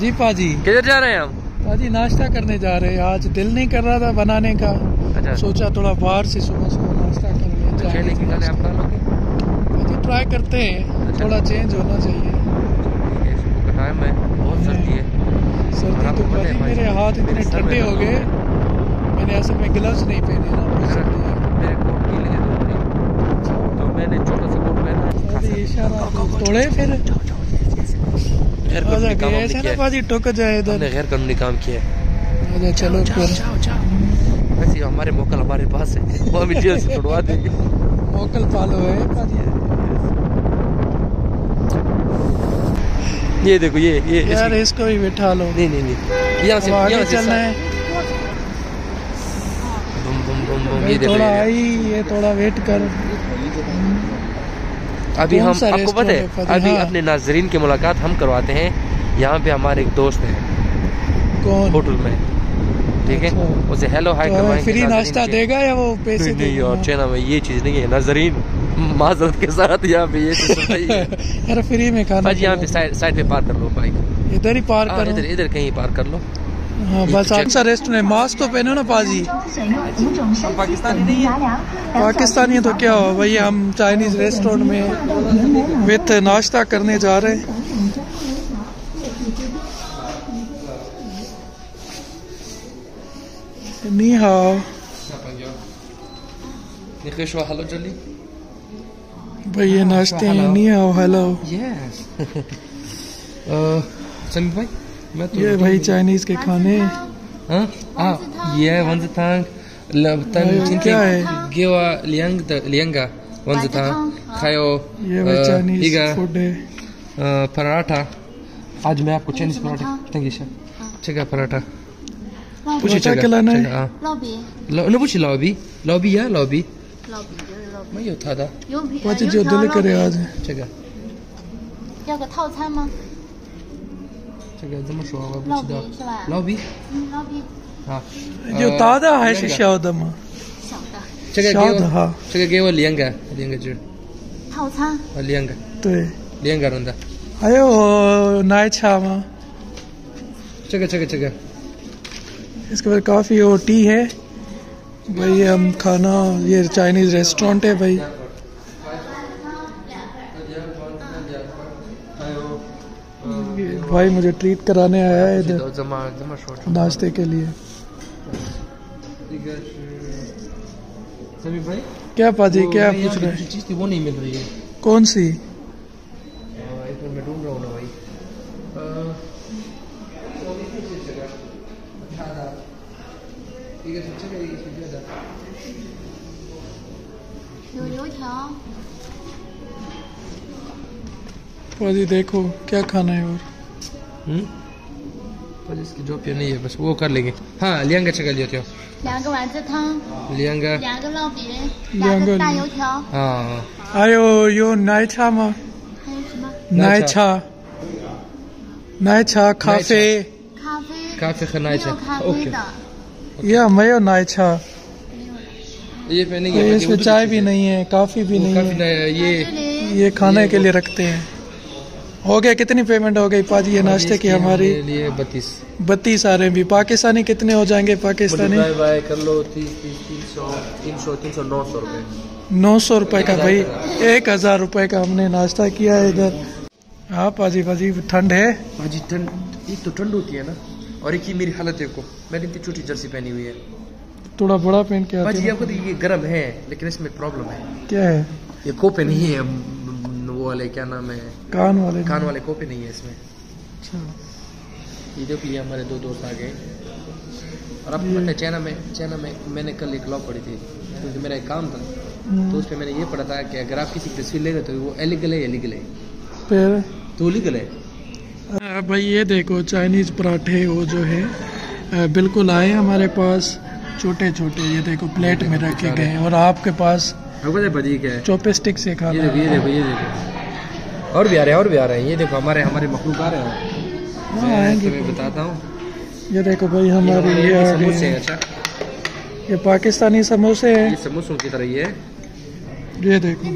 जी पाजी, किधर जा रहे हैं हम? पाजी नाश्ता करने जा रहे हैं। आज दिल नहीं कर रहा था बनाने का। अच्छा। सोचा थोड़ा बाहर से सुबह सुबह नाश्ता कर लें। ट्राई करते हैं, थोड़ा चेंज होना चाहिए। बहुत सर्दी है। सर्दी तो पाजी मेरे हाथ इतने ठंडे हो गए, मैंने असल में ग्लव्स नहीं पहने ना। मेरे कोट के लिए तो मैंने छोटा सा कोट पहना। इशारा तोड़े फिर टोक जाए, गैर कानूनी काम किया है। चलो वैसे हमारे मोकल हमारे पास है, वो भी जेल से छुड़वा देंगे। मोकल पालो है। ये देखो ये यार, इसको भी बिठा लो। नहीं नहीं नहीं, यहाँ से चलना है। बम बम बम बम, ये थोड़ा आई, ये थोड़ा वेट कर। अभी हम आपको पता है, अभी हाँ। अपने नाजरीन की मुलाकात हम करवाते हैं। यहाँ पे हमारे एक दोस्त है होटल में, ठीक है। उसे हेलो हाय करवाएंगे। फ्री नाश्ता देगा या वो पैसे? नहीं और चाइना में ये चीज़ नहीं है। नाजरीन माजरत के साथ यहाँ पे ये चीज़ नहीं है। फ्री में खाना। यहाँ पे साइड पे पार्क कर लो बाइक। इधर ही पार्क करो, इधर कहीं पार्क कर लो। हाँ बस आपका रेस्टोरेंट। मास्क तो पहनो ना पाजी। हम पाकिस्तानी नहीं है। पाकिस्तानी है तो क्या हो भाई, हम चाइनीज रेस्टोरेंट में विथ नाश्ता करने जा रहे हैं। नी हाओ हेलो जल्दी भाई, ये नाश्ते में नी हाओ हेलो। यस संदीप भाई, ये भाई चाइनीज के खाने। ये वंज थांग लबतन क्या है? गेवा लियांग लियांगा वंज थांग खायो। ये भाई चाइनीज फूड है। पराठा, आज मैं आपको चाइनीज पराठा तंगीशा चेगा पराठा पूछी चेगा खिलाना है। लॉबी लो पूछी लॉबी लॉबी या लॉबी लॉबी मैं यो था दा पाजी जो दिल करे आज चेगा या का टाओ चान मा 这个怎么说？老比，老比，啊，有大的还是小的吗？小的，这个给我两个，两个字。套餐，两个。对，两个人的。还有奶茶吗？这个。 coffee और टी है भाई। हम खाना, ये चाइनीज रेस्टोरेंट है भाई। भाई मुझे ट्रीट कराने आया है इधर नाश्ते के लिए। भाई क्या पाजी क्या पूछ रहे हैं? चीज़ वो नहीं मिल रही है। कौन सी? एक मिनट मैं ढूंढ रहा हूँ ना भाई। पाजी देखो क्या खाना है। और पर इसकी जो पे नहीं है, बस वो कर लेंगे। हाँ लियांगा चेक कर लियो थे। लियांगा वांजे थांग लियांगा लियांगा लॉबी लियांगा दा यो थे। हाँ आयो यो नाइचा मा नाइचा नाइचा काफे काफे काफे का नाइचा। ओके या मयो नाइचा। ये पे नहीं है, इसमें चाय भी नहीं है, कॉफी भी नहीं है। ये खाने के लिए रखते हैं। हो गया, कितनी पेमेंट हो गई पाजी ये नाश्ते की हमारी? लिए 32 आ रहे हैं। पाकिस्तानी कितने हो जाएंगे? पाकिस्तानी बाय कर लो 900 रुपए का भाई। 1000 रुपए का हमने नाश्ता किया है इधर। हाँ पाजी पाजी ठंड है पाजी। ठंड एक तो ठंड होती है ना, और एक ही मेरी हालत है को, मैंने इतनी छोटी जर्सी पहनी हुई है। थोड़ा बड़ा पहन के पाजी आपको, ये गर्म है लेकिन इसमें प्रॉब्लम है। क्या है? ये कोपे नहीं है वाले, क्या नाम है, कान वाले कॉपी नहीं है इसमें। अच्छा ये देखो, ये हमारे दो दोस्त आ गए। और अब पता है चाइना में मैंने कल एक लॉ पढ़ी थी, क्योंकि मेरा एक काम था तो उसमें मैंने ये पढ़ा था कि अगर आप किसी तस्वीर लेंगे तो वो इलीगल है फिर तो इलीगल है भाई। ये देखो चाइनीज पराठे वो जो है बिल्कुल आए हमारे पास छोटे छोटे, ये देखो प्लेट में रखे गए। और आपके पास चॉपस्टिक से खाना। ये देखो और भी आ रहे हैं। ये देखो हमारे मखलूक आ रहे हैं। मैं तुम्हें बताता हूँ। ये देखो भाई हमारे ये समोसे हैं। अच्छा ये पाकिस्तानी समोसे हैं, समोसों की तरह ही है। ये देखो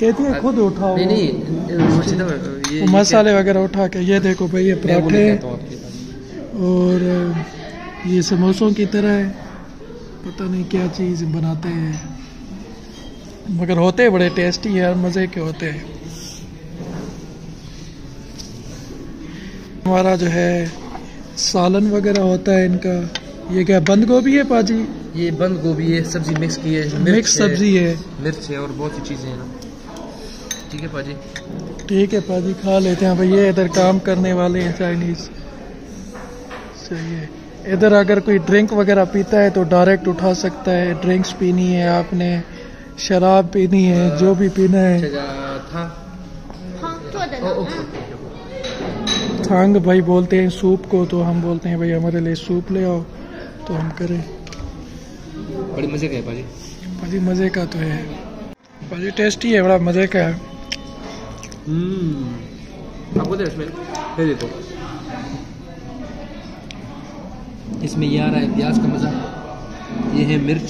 कहती है खुद उठाओ नहीं मसाले वगैरह उठा के। ये देखो भाई ये पराठे और ये समोसों की तरह है, पता नहीं क्या चीज़ बनाते हैं मगर होते बड़े टेस्टी यार, मज़े के होते हैं। हमारा जो है सालन वगैरह होता है इनका। ये क्या बंद गोभी है पाजी? ये बंद गोभी है, सब्जी मिक्स की है, मिक्स सब्जी है, मिर्च है और बहुत सी चीज़ें हैं। ठीक है पाजी, ठीक है पाजी, खा लेते हैं भाई। ये इधर काम करने वाले हैं चाइनीज़, सही है। इधर अगर कोई ड्रिंक वगैरह पीता है तो डायरेक्ट उठा सकता है। ड्रिंक्स पीनी है आपने, शराब पीनी है, जो भी पीना है। थांग भाई बोलते हैं सूप को, तो हम बोलते हैं भाई हमारे लिए सूप ले आओ, तो हम करें। बड़े मज़े का है भाजी, भाजी मज़े का तो है भाजी, टेस्टी है, बड़ा मज़े का है। आपको दे इसमें ये आ रहा है प्याज का मज़ा, ये है मिर्च,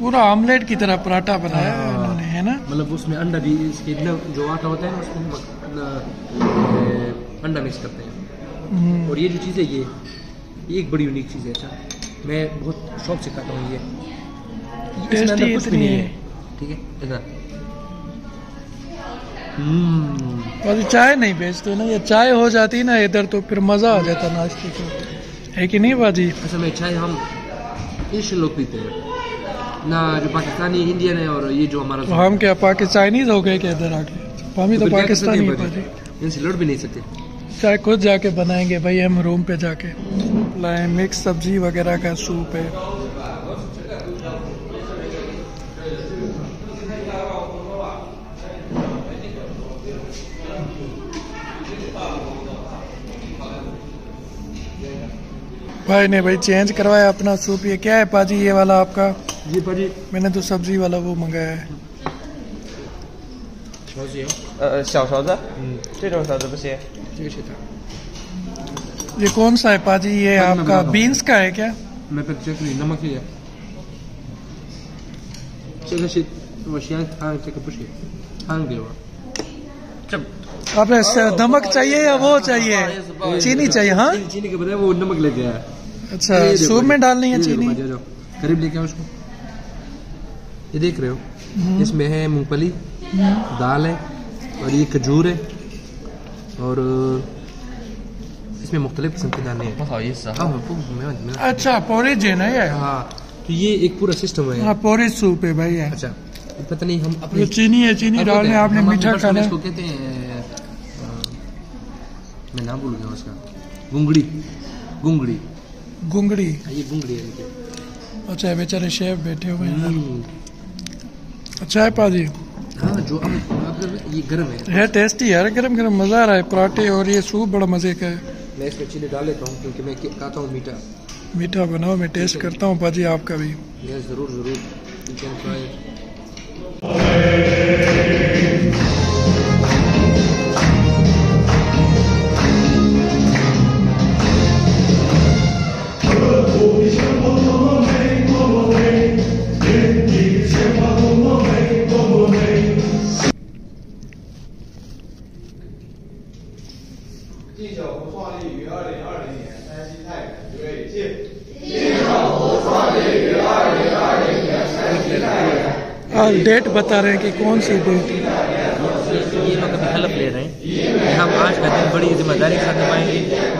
पूरा ऑमलेट की तरह पराठा बनाया इन्होंने, है ना। मतलब उसमें अंडा भी, इसके जो आटा होता है ना उसमें अंडा मिक्स करते हैं। और ये जो चीज़ है ये एक बड़ी यूनिक चीज़ है। अच्छा, मैं बहुत शौक से खाता हूँ ये, इतनी है ठीक है। और चाय नहीं बेचते ना, ये चाय हो जाती ना इधर तो फिर मज़ा आ जाता नाश्ते को, है कि नहीं बाजी। असल में चाय हम एशियन लोग पीते हैं ना, जो पाकिस्तानी इंडियन है, और ये जो हमारा तो हम क्या पाकिस्तानीज हो गए क्या इधर आके, हम तो पाकिस्तानी इनसे लड़ भी नहीं सकते। चाय खुद जाके बनाएंगे भाई हम रूम पे जाके लाए। मिक्स सब्जी वगैरह का सूप है। भाई ने भाई चेंज करवाया अपना सूप। ये क्या है पाजी ये वाला आपका? जी पाजी, मैंने तो सब्जी वाला वो मंगाया है। ये कौन सा है पाजी? ये आपका बीन्स का है क्या? मैं नमक ही है। आपने नमक चाहिए या वो चाहिए? चीनी चाहिए? हाँ चीनी के बजाय वो नमक ले गया है। अच्छा, सूप में डालनी है चीनी। करीब लेके आओ उसको। ये देख रहे हो इसमें है मूंगफली, दाल है और ये खजूर है और इसमें मुख्तलिफ किस्म के दाने हैं। अच्छा पोरेज है ना ये? हाँ, तो ये एक पूरा सिस्टम है, पोरेज सूप है भाई। अच्छा पता नहीं हम अपनी चीनी है, चीनी डालने आपने मीठा खाना इसको कहते हैं, मैं नाम भूल गया उसका। गुंगड़ी, गुंगड़ी, गुंगड़ी, ये गुंगड़ी है। अच्छा बेचारे शेफ बैठे हुए हैं। अच्छा है पाजी। हाँ जो ये गर्म है, टेस्टी यार, गर्म गर्म मज़ा आ रहा है। पराठे और ये सूप बड़ा मज़े का है। मैं इसमें चीनी डाल लेता हूँ क्योंकि मैं खाता हूँ मीठा। मीठा बनाओ, मैं टेस्ट करता हूँ पाजी आपका भी। ज़रूर ज़रूर। डेट बता रहे हैं कि कौन सी डेट। ये मतलब हलफ ले रहे हैं हम। आज का दिन बड़ी जिम्मेदारी के साथ निभाएंगे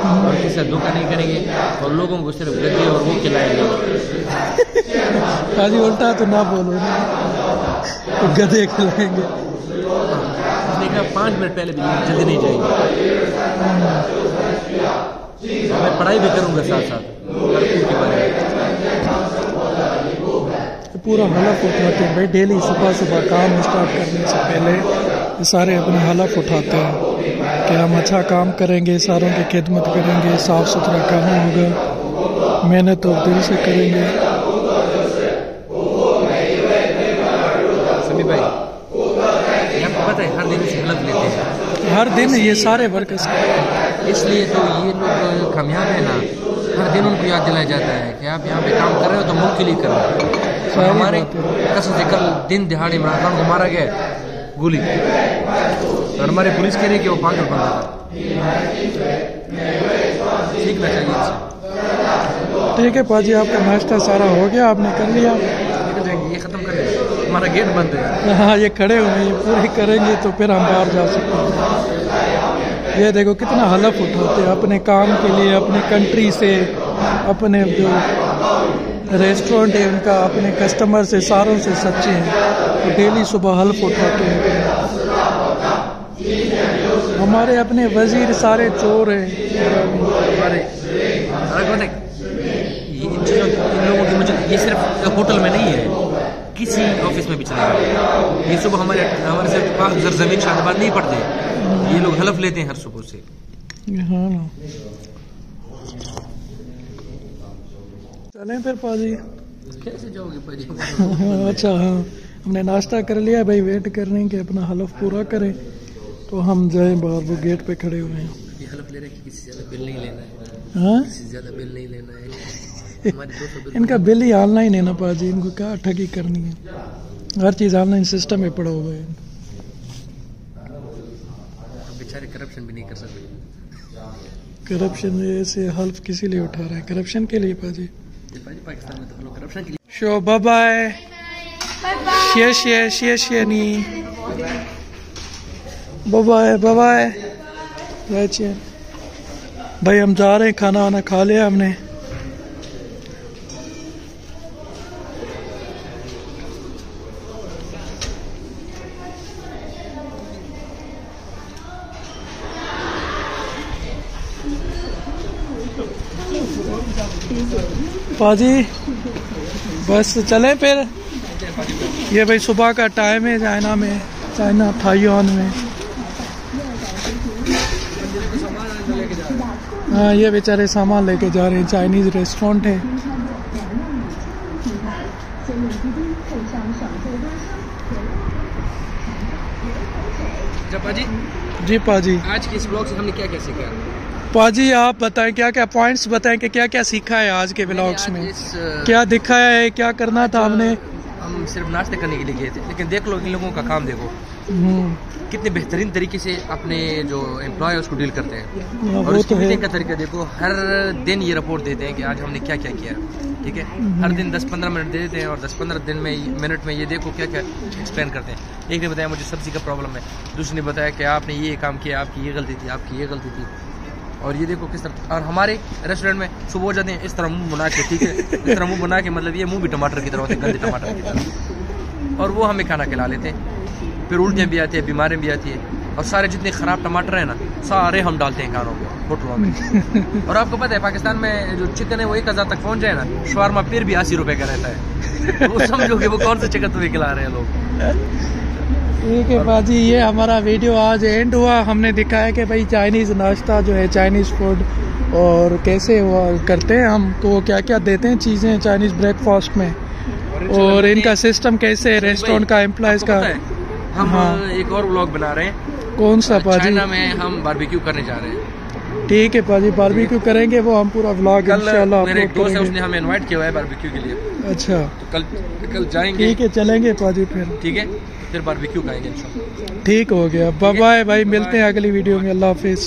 और किसी से धोखा नहीं करेंगे और लोगों को सिर्फ गद्दे और वो खिलाएंगे। आज उल्टा तो ना बोलो तो गधे खिलाएंगे। उसने कहा 5 मिनट पहले भी जल्दी नहीं जाएंगे। मैं पढ़ाई भी करूँगा साथ साथ। पूरा हलफ उठाते हैं भाई डेली, सुबह सुबह काम स्टार्ट करने से पहले सारे अपना हलफ उठाते हैं कि हम अच्छा काम करेंगे, सारों की खिदमत करेंगे, साफ़ सुथरा खाना होगा, मेहनत तो दिल से करेंगे। सभी भाई पता है हर दिन से हलफ लेते हैं, हर दिन ये सारे वर्कर्स करते, इसलिए तो ये लोग कामयाब है ना। हर दिन उनको याद दिलाया जाता है कि आप यहाँ पे काम कर रहे हो तो मुल्क के लिए करो। हमारे कसम से कल दिन दिहाड़ी इमरान खान को मारा गया, गोली। हमारे पुलिस कह रही है कि वो पागल बना, ठीक लगेगा। ठीक है पाजी, आपका नाश्ता सारा हो गया, आपने कर लिया? ये खत्म करें, हमारा गेट बंद है। हाँ ये खड़े हुए, ये पूरे करेंगे तो फिर हम बाहर जा सकते हैं। ये देखो कितना हलफ उठाते हैं अपने काम के लिए, अपने कंट्री से, अपने जो रेस्टोरेंट है उनका, अपने कस्टमर से, सारों से सच्चे हैं। तो डेली सुबह हल्फ उठाते हैं। हमारे अपने वजीर सारे चोर हैं। इन लोगों की मुझे ये सिर्फ होटल में नहीं है, किसी ऑफिस में भी चलेगा। ये सुबह हमारे सिर्फ पास जमीन शाहबाद नहीं पड़ते, ये लोग हलफ लेते हैं हर सुबह से। हाँ चलें फिर पाजी, कैसे जाओगे पाजी? अच्छा हाँ, हमने नाश्ता कर लिया भाई, वेट कर रहे हैं कि अपना हलफ पूरा करें तो हम जाएं बाहर। वो गेट पे खड़े हुए हैं। ये हलफ ले रहे हैं कि किसी ज़्यादा बिल नहीं लेना है। हाँ किसी ज़्यादा बिल नहीं लेना है। हमारे इनका बिल ही ऑनलाइन है ना पाजी, इनको क्या ठगी करनी है, हर चीज़ ऑनलाइन सिस्टम में पड़ा हुआ है। बेचारे करप्शन भी नहीं कर सकते। करप्शन ऐसे हल्फ किसी लिए उठा रहा है? करप्शन के लिए पाजी। पाकिस्तान में तो करप्शन के लिए। Show bye bye, share share share share नहीं, बाय बाय बाय। भाई हम जा रहे हैं, खाना वाना खा लिया हमने। पाजी बस चलें फिर। ये भाई सुबह का टाइम है चाइना में, चाइना ताइवान में। हाँ ये बेचारे सामान लेके जा रहे हैं, चाइनीज रेस्टोरेंट है। पाजी जी पाजी, आज के इस ब्लॉग से हमने क्या क्या सीखा? पाजी आप बताएं क्या क्या पॉइंट्स बताएं कि क्या क्या सीखा है आज के व्लॉग्स में, क्या दिखाया है, क्या करना था हमने। हम सिर्फ नाश्ते करने के लिए गए थे, लेकिन देख लो इन लोगों का काम देखो, कितने बेहतरीन तरीके से अपने जो एम्प्लॉय है उसको डील करते हैं। और उसकी मीटिंग का तरीका देखो, हर दिन ये रिपोर्ट देते हैं कि आज हमने क्या क्या किया। ठीक है, हर दिन 10-15 मिनट दे देते हैं, और 10-15 दिन में मिनट में ये देखो क्या क्या एक्सप्लेन करते हैं। एक ने बताया मुझे सब्जी का प्रॉब्लम है, दूसरे ने बताया कि आपने ये काम किया, आपकी ये गलती थी, आपकी ये गलती थी। और ये देखो किस तरह, और हमारे रेस्टोरेंट में सुबह जाते हैं इस तरह मुंह बना के, ठीक है इस तरह मुंह बना के, मतलब ये मुंह भी टमाटर की तरह होते हैं, गंदे टमाटर की तरह। और वो हमें खाना खिला लेते हैं, फिर उल्टियाँ भी आती है, बीमारियाँ भी आती है। और सारे जितने ख़राब टमाटर हैं ना, सारे हम डालते हैं खानों में, होटलों में। और आपको पता है पाकिस्तान में जो चिकन है वो 1000 तक पहुँच जाए ना, शवारमा फिर भी 80 रुपये का रहता है। वो समझोगे वो कौन सा चिकन तुम्हें खिला रहे हैं लोग। ठीक है बाजी, ये हमारा वीडियो आज एंड हुआ। हमने दिखाया कि भाई चाइनीज़ नाश्ता जो है, चाइनीज़ फूड और कैसे हुआ करते हैं हम, तो क्या क्या देते हैं चीज़ें चाइनीज़ ब्रेकफास्ट में, और इनका सिस्टम कैसे है रेस्टोरेंट का, एम्प्लॉयज का। हम हाँ एक और व्लॉग बना रहे हैं। कौन सा पाजी? चाइना में हम बारबेक्यू करने जा रहे हैं। ठीक है पाजी, बारबेक्यू करेंगे, वो हम पूरा व्लॉग इंशाल्लाह। मेरे एक दोस्त है उसने हमें इनवाइट किया है बारबेक्यू के लिए। अच्छा कल जाएंगे। ठीक है चलेंगे पाजी फिर। ठीक है फिर बारबेक्यू खाएंगे। ठीक हो गया, बाय बाय भाई, मिलते हैं अगली वीडियो में। अल्लाह हाफिज।